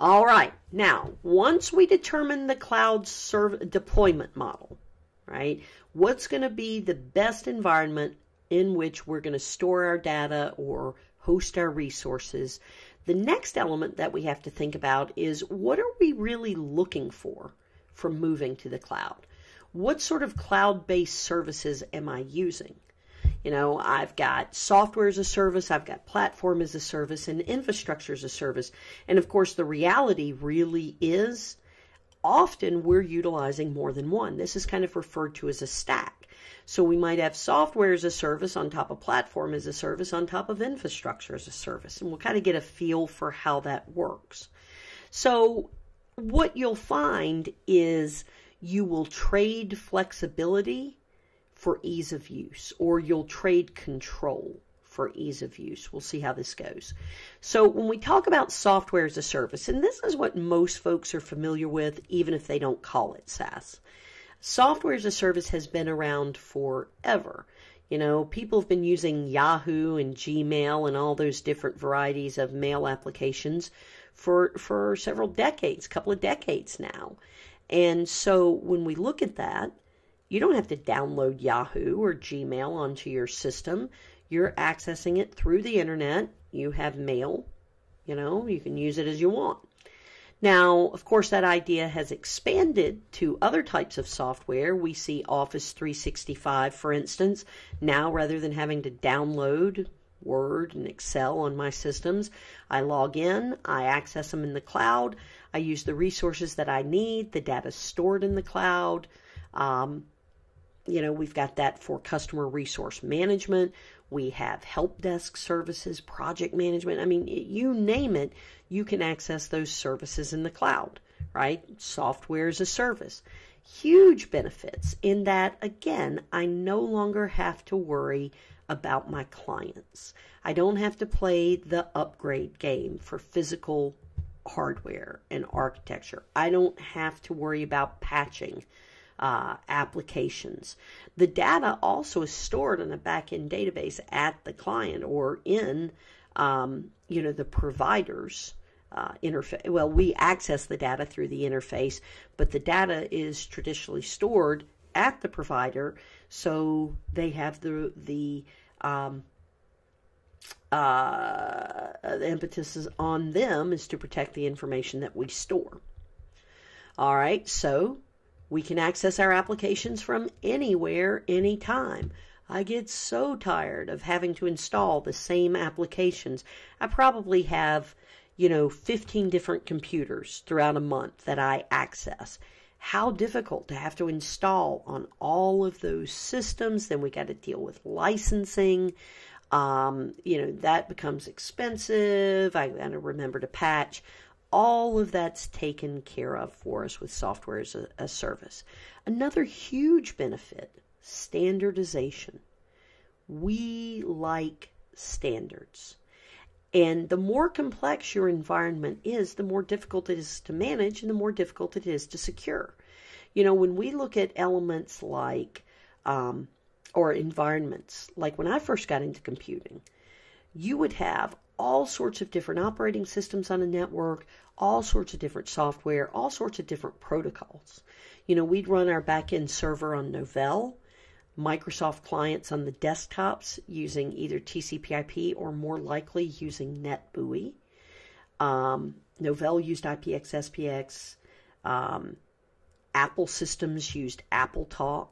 All right, now, once we determine the cloud deployment model, right, what's going to be the best environment in which we're going to store our data or host our resources, the next element that we have to think about is what are we really looking for from moving to the cloud? What sort of cloud-based services am I using? You know, I've got software as a service, I've got platform as a service, and infrastructure as a service. And of course, the reality really is often we're utilizing more than one. This is kind of referred to as a stack. So we might have software as a service on top of platform as a service on top of infrastructure as a service. And we'll kind of get a feel for how that works. So what you'll find is you will trade flexibility for ease of use, or you'll trade control for ease of use. We'll see how this goes. So when we talk about software as a service, and this is what most folks are familiar with, even if they don't call it SaaS, software as a service has been around forever. You know, people have been using Yahoo and Gmail and all those different varieties of mail applications for several decades, couple of decades now. And so when we look at that, you don't have to download Yahoo or Gmail onto your system. You're accessing it through the internet. You have mail. You know, you can use it as you want. Now, of course, that idea has expanded to other types of software. We see Office 365, for instance. Now, rather than having to download Word and Excel on my systems, I log in, I access them in the cloud, I use the resources that I need, the data stored in the cloud. You know, we've got that for customer resource management. We have help desk services, project management. I mean, you name it, you can access those services in the cloud, right? Software as a service. Huge benefits in that, again, I no longer have to worry about my clients. I don't have to play the upgrade game for physical hardware and architecture. I don't have to worry about patching applications. The data also is stored in a back-end database at the client or in, you know, the provider's interface. Well, we access the data through the interface, but the data is traditionally stored at the provider, so they have the impetus is on them is to protect the information that we store. All right, so we can access our applications from anywhere, anytime. I get so tired of having to install the same applications. I probably have, you know, 15 different computers throughout a month that I access. How difficult to have to install on all of those systems. Then we got to deal with licensing. You know, that becomes expensive. I got to remember to patch. All of that's taken care of for us with software as a service. Another huge benefit, standardization. We like standards. And the more complex your environment is, the more difficult it is to manage and the more difficult it is to secure. You know, when we look at elements like, or environments, like when I first got into computing, you would have all sorts of different operating systems on a network, all sorts of different software, all sorts of different protocols. You know, we'd run our back-end server on Novell, Microsoft clients on the desktops using either TCP/IP or more likely using NetBUI. Novell used IPX, SPX. Apple systems used AppleTalk.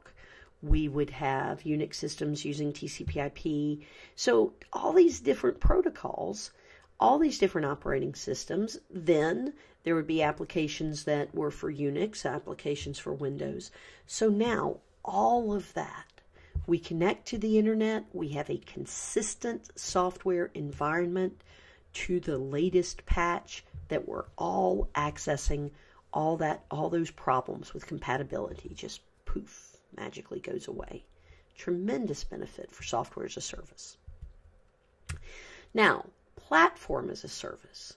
We would have Unix systems using TCP/IP. So all these different protocols, all these different operating systems, then there would be applications that were for Unix, applications for Windows. So now all of that, we connect to the internet, we have a consistent software environment to the latest patch that we're all accessing, all that, all those problems with compatibility, just poof, magically goes away. Tremendous benefit for software as a service. Now, platform as a service.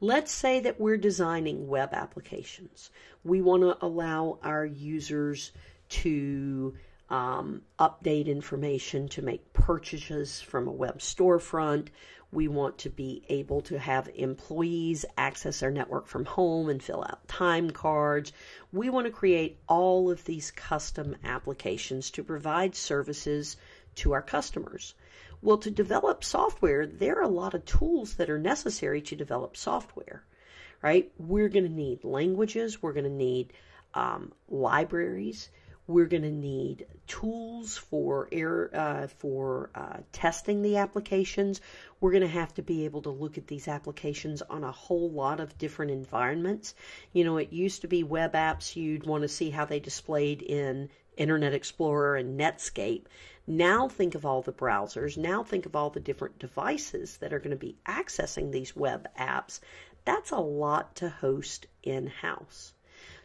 Let's say that we're designing web applications. We want to allow our users to update information, to make purchases from a web storefront. We want to be able to have employees access our network from home and fill out time cards. We want to create all of these custom applications to provide services to our customers. Well, to develop software, there are a lot of tools that are necessary to develop software, right? We're going to need languages. We're going to need libraries. We're going to need tools for testing the applications. We're going to have to be able to look at these applications on a whole lot of different environments. You know, it used to be web apps. You'd want to see how they displayed in Internet Explorer and Netscape. Now think of all the browsers. Now think of all the different devices that are going to be accessing these web apps. That's a lot to host in-house.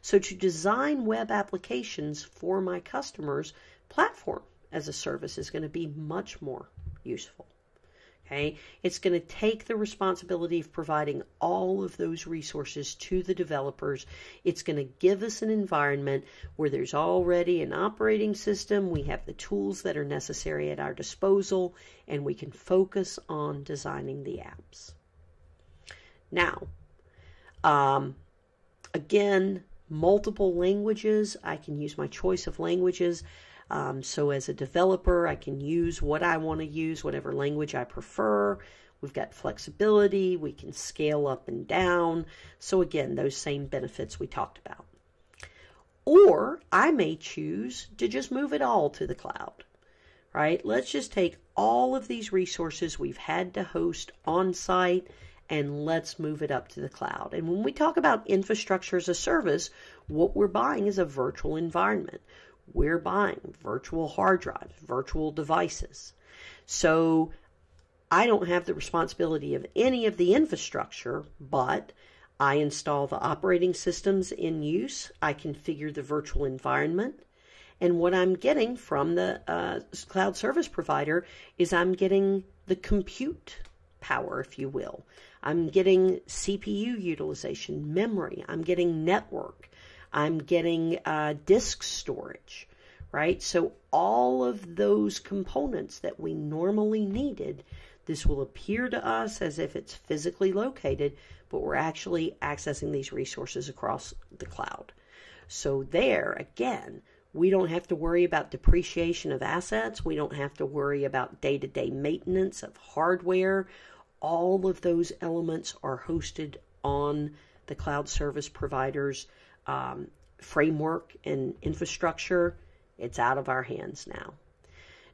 So to design web applications for my customers, platform as a service is going to be much more useful. Okay? It's going to take the responsibility of providing all of those resources to the developers. It's going to give us an environment where there's already an operating system. We have the tools that are necessary at our disposal, and we can focus on designing the apps. Now, again, multiple languages. I can use my choice of languages. So as a developer, I can use what I want to use, whatever language I prefer. We've got flexibility. We can scale up and down. So again, those same benefits we talked about. Or I may choose to just move it all to the cloud, right? Let's just take all of these resources we've had to host on site and let's move it up to the cloud. And when we talk about infrastructure as a service, what we're buying is a virtual environment. We're buying virtual hard drives, virtual devices. So I don't have the responsibility of any of the infrastructure, but I install the operating systems in use. I configure the virtual environment. And what I'm getting from the cloud service provider is I'm getting the compute power, if you will. I'm getting CPU utilization, memory. I'm getting network. I'm getting disk storage, right? So all of those components that we normally needed, this will appear to us as if it's physically located, but we're actually accessing these resources across the cloud. So there, again, we don't have to worry about depreciation of assets. We don't have to worry about day-to-day maintenance of hardware. All of those elements are hosted on the cloud service provider's framework and infrastructure. It's out of our hands now.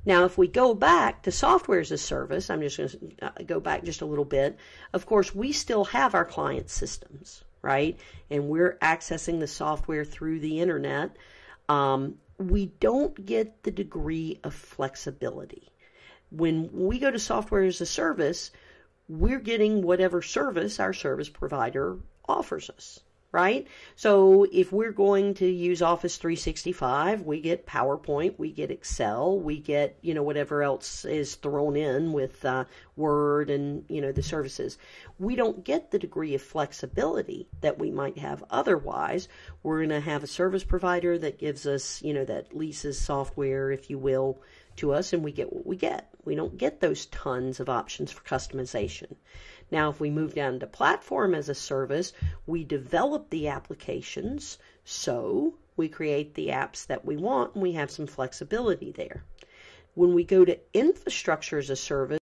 Now, if we go back to software as a service, I'm just going to go back just a little bit. Of course, we still have our client systems, right? And we're accessing the software through the internet. We don't get the degree of flexibility. When we go to software as a service, we're getting whatever service our service provider offers us, right? So if we're going to use Office 365, we get PowerPoint, we get Excel, we get, you know, whatever else is thrown in with Word and, you know, the services. We don't get the degree of flexibility that we might have otherwise. We're going to have a service provider that gives us, you know, that leases software, if you will, to us, and we get what we get. We don't get those tons of options for customization. Now, if we move down to platform as a service, we develop the applications, so we create the apps that we want, and we have some flexibility there. When we go to infrastructure as a service,